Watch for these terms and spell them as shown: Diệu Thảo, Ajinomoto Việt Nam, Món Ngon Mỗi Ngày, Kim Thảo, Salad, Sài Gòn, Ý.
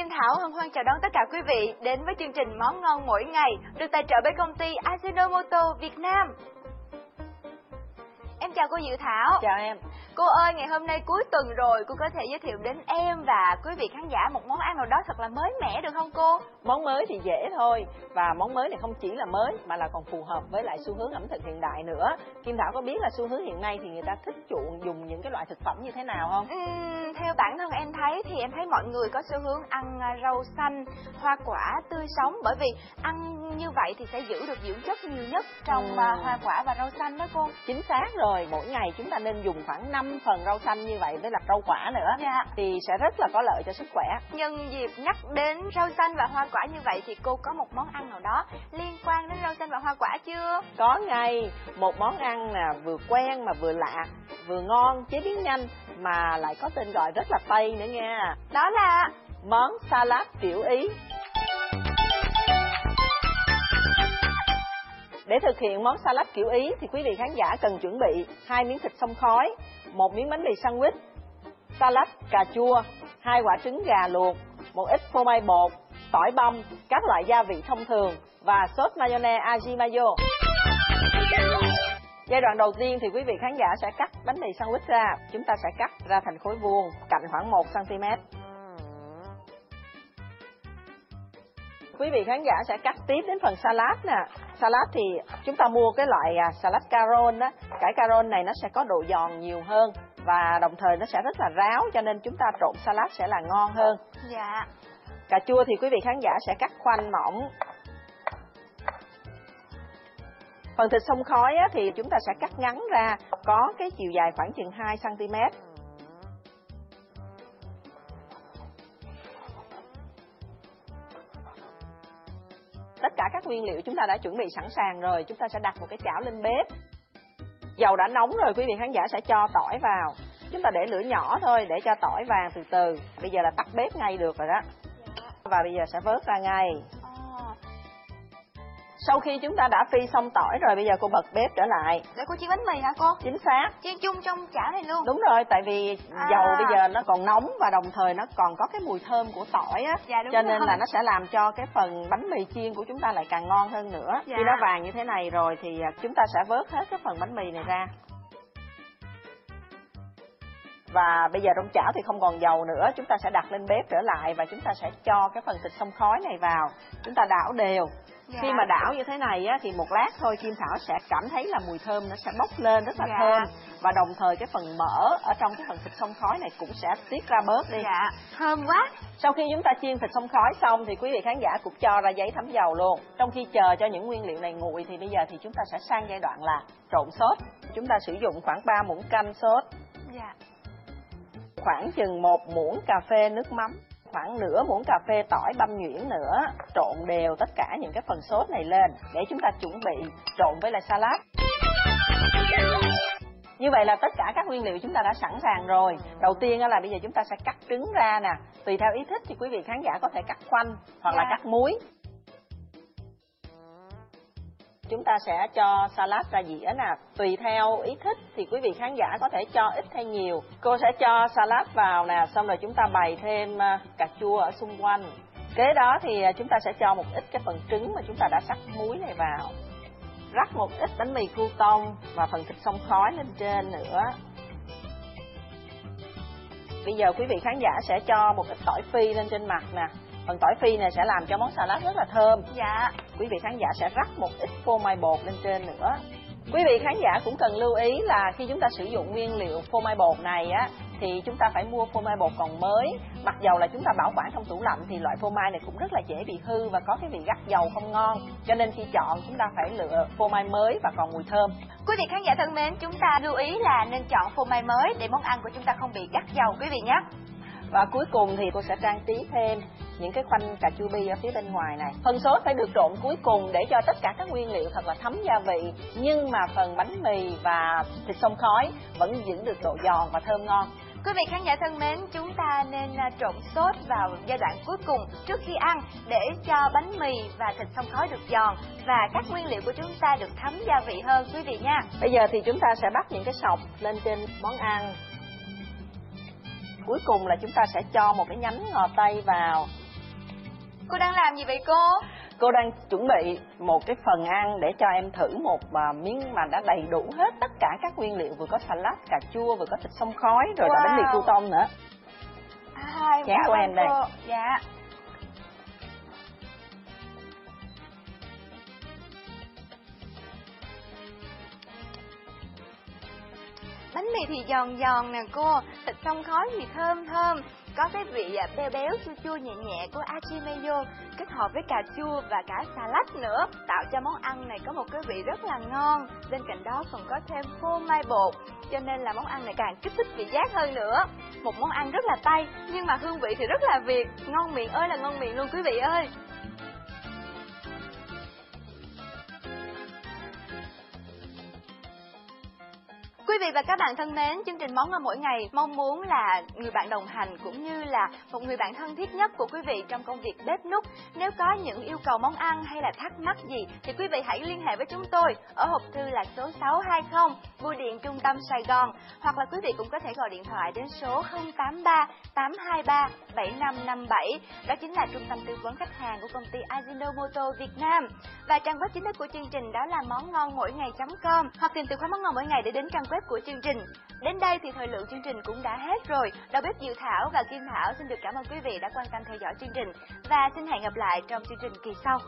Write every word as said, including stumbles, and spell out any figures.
Kim Thảo hân hoan chào đón tất cả quý vị đến với chương trình Món Ngon Mỗi Ngày được tài trợ bởi công ty Ajinomoto Việt Nam. Em chào cô Diệu Thảo. Chào em. Cô ơi, ngày hôm nay cuối tuần rồi, cô có thể giới thiệu đến em và quý vị khán giả một món ăn nào đó thật là mới mẻ được không cô? Món mới thì dễ thôi, và món mới này không chỉ là mới mà là còn phù hợp với lại xu hướng ẩm thực hiện đại nữa. Kim Thảo có biết là xu hướng hiện nay thì người ta thích chuộng dùng những cái loại thực phẩm như thế nào không? Uhm, theo bản thân em thấy thì em thấy mọi người có xu hướng ăn rau xanh, hoa quả tươi sống, bởi vì ăn như vậy thì sẽ giữ được dưỡng chất nhiều nhất trong uhm. hoa quả và rau xanh đó cô. Chính xác rồi. Mỗi ngày chúng ta nên dùng khoảng năm phần rau xanh như vậy với là rau quả nữa, yeah. Thì sẽ rất là có lợi cho sức khỏe. Nhân dịp nhắc đến rau xanh và hoa quả như vậy thì cô có một món ăn nào đó liên quan đến rau xanh và hoa quả chưa? Có ngay, một món ăn là vừa quen mà vừa lạ, vừa ngon, chế biến nhanh mà lại có tên gọi rất là Tây nữa nha. Đó là món salad kiểu Ý. Để thực hiện món salad kiểu Ý thì quý vị khán giả cần chuẩn bị hai miếng thịt xông khói, một miếng bánh mì sandwich, salad cà chua, hai quả trứng gà luộc, một ít phô mai bột, tỏi băm, các loại gia vị thông thường và sốt mayonnaise Ajinomoto. Giai đoạn đầu tiên thì quý vị khán giả sẽ cắt bánh mì sandwich ra. Chúng ta sẽ cắt ra thành khối vuông, cạnh khoảng một xăng ti mét. Quý vị khán giả sẽ cắt tiếp đến phần salad nè. Salad thì chúng ta mua cái loại salad caron đó. Cái caron này nó sẽ có độ giòn nhiều hơn và đồng thời nó sẽ rất là ráo, cho nên chúng ta trộn salad sẽ là ngon hơn. Dạ. Cà chua thì quý vị khán giả sẽ cắt khoanh mỏng. Phần thịt xông khói thì chúng ta sẽ cắt ngắn ra, có cái chiều dài khoảng chừng hai xăng ti mét. Tất cả các nguyên liệu chúng ta đã chuẩn bị sẵn sàng rồi, chúng ta sẽ đặt một cái chảo lên bếp. Dầu đã nóng rồi, quý vị khán giả sẽ cho tỏi vào. Chúng ta để lửa nhỏ thôi để cho tỏi vàng từ từ. Bây giờ là tắt bếp ngay được rồi đó. Và bây giờ sẽ vớt ra ngay. Sau khi chúng ta đã phi xong tỏi rồi, bây giờ cô bật bếp trở lại. Để cô chiên bánh mì hả cô? Chính xác. Chiên chung trong chảo này luôn? Đúng rồi, tại vì à. dầu bây giờ nó còn nóng và đồng thời nó còn có cái mùi thơm của tỏi á. Dạ, đúng Cho nên rồi. là nó sẽ làm cho cái phần bánh mì chiên của chúng ta lại càng ngon hơn nữa. Dạ. Khi nó vàng như thế này rồi thì chúng ta sẽ vớt hết cái phần bánh mì này ra. Và bây giờ trong chảo thì không còn dầu nữa, chúng ta sẽ đặt lên bếp trở lại và chúng ta sẽ cho cái phần thịt xông khói này vào. Chúng ta đảo đều. Dạ. Khi mà đảo như thế này á, thì một lát thôi Kim Thảo sẽ cảm thấy là mùi thơm nó sẽ bốc lên rất là dạ. thơm. Và đồng thời cái phần mỡ ở trong cái phần thịt xông khói này cũng sẽ tiết ra bớt đi. Dạ, thơm quá. Sau khi chúng ta chiên thịt xông khói xong thì quý vị khán giả cũng cho ra giấy thấm dầu luôn. Trong khi chờ cho những nguyên liệu này nguội thì bây giờ thì chúng ta sẽ sang giai đoạn là trộn sốt. Chúng ta sử dụng khoảng ba muỗng canh sốt, dạ. khoảng chừng một muỗng cà phê nước mắm, khoảng nửa muỗng cà phê tỏi băm nhuyễn nữa. Trộn đều tất cả những cái phần sốt này lên để chúng ta chuẩn bị trộn với lại salad. Như vậy là tất cả các nguyên liệu chúng ta đã sẵn sàng rồi. Đầu tiên là bây giờ chúng ta sẽ cắt trứng ra nè. Tùy theo ý thích thì quý vị khán giả có thể cắt khoanh hoặc là cắt muối. Chúng ta sẽ cho salad ra dĩa nè. Tùy theo ý thích thì quý vị khán giả có thể cho ít hay nhiều. Cô sẽ cho salad vào nè, xong rồi chúng ta bày thêm cà chua ở xung quanh. Kế đó thì chúng ta sẽ cho một ít cái phần trứng mà chúng ta đã sắc muối này vào. Rắc một ít bánh mì crouton và phần thịt xông khói lên trên nữa. Bây giờ quý vị khán giả sẽ cho một ít tỏi phi lên trên mặt nè. Phần tỏi phi này sẽ làm cho món salad rất là thơm. Dạ. Quý vị khán giả sẽ rắc một ít phô mai bột lên trên nữa. Quý vị khán giả cũng cần lưu ý là khi chúng ta sử dụng nguyên liệu phô mai bột này á, thì chúng ta phải mua phô mai bột còn mới. Mặc dầu là chúng ta bảo quản trong tủ lạnh thì loại phô mai này cũng rất là dễ bị hư và có cái vị gắt dầu không ngon. Cho nên khi chọn chúng ta phải lựa phô mai mới và còn mùi thơm. Quý vị khán giả thân mến, chúng ta lưu ý là nên chọn phô mai mới để món ăn của chúng ta không bị gắt dầu quý vị nhé. Và cuối cùng thì cô sẽ trang trí thêm những cái khoanh cà chua bi ở phía bên ngoài này. Phần sốt phải được trộn cuối cùng để cho tất cả các nguyên liệu thật là thấm gia vị, nhưng mà phần bánh mì và thịt xông khói vẫn giữ được độ giòn và thơm ngon. Quý vị khán giả thân mến, chúng ta nên trộn sốt vào giai đoạn cuối cùng trước khi ăn để cho bánh mì và thịt xông khói được giòn và các nguyên liệu của chúng ta được thấm gia vị hơn quý vị nha. Bây giờ thì chúng ta sẽ bắt những cái sọc lên trên món ăn. Cuối cùng là chúng ta sẽ cho một cái nhánh ngò tây vào Cô đang làm gì vậy cô? Cô đang chuẩn bị một cái phần ăn để cho em thử một miếng mà đã đầy đủ hết tất cả các nguyên liệu, vừa có salad, cà chua, vừa có thịt xông khói, rồi wow. là bánh mì cu tôm nữa. Ai, chén của em đây. Dạ. Bánh mì thì giòn giòn nè cô, thịt xông khói thì thơm thơm, có cái vị béo béo chua chua nhẹ nhẹ của Ajinomoto kết hợp với cà chua và cả salad nữa, tạo cho món ăn này có một cái vị rất là ngon. Bên cạnh đó còn có thêm phô mai bột, cho nên là món ăn này càng kích thích vị giác hơn nữa. Một món ăn rất là Tây nhưng mà hương vị thì rất là Việt, ngon miệng ơi là ngon miệng luôn quý vị ơi. Quý vị và các bạn thân mến, chương trình Món Ngon Mỗi Ngày mong muốn là người bạn đồng hành cũng như là một người bạn thân thiết nhất của quý vị trong công việc bếp núc. Nếu có những yêu cầu món ăn hay là thắc mắc gì thì quý vị hãy liên hệ với chúng tôi ở hộp thư là số sáu hai không, Bưu điện Trung tâm Sài Gòn, hoặc là quý vị cũng có thể gọi điện thoại đến số không tám ba tám hai ba bảy năm năm bảy, đó chính là trung tâm tư vấn khách hàng của công ty Ajinomoto Việt Nam. Và trang web chính thức của chương trình đó là món ngon mỗi ngày chấm com, hoặc tìm từ khóa Món Ngon Mỗi Ngày để đến trang web của chương trình. Đến đây thì thời lượng chương trình cũng đã hết rồi. Đầu bếp Diệu Thảo và Kim Thảo xin được cảm ơn quý vị đã quan tâm theo dõi chương trình và xin hẹn gặp lại trong chương trình kỳ sau.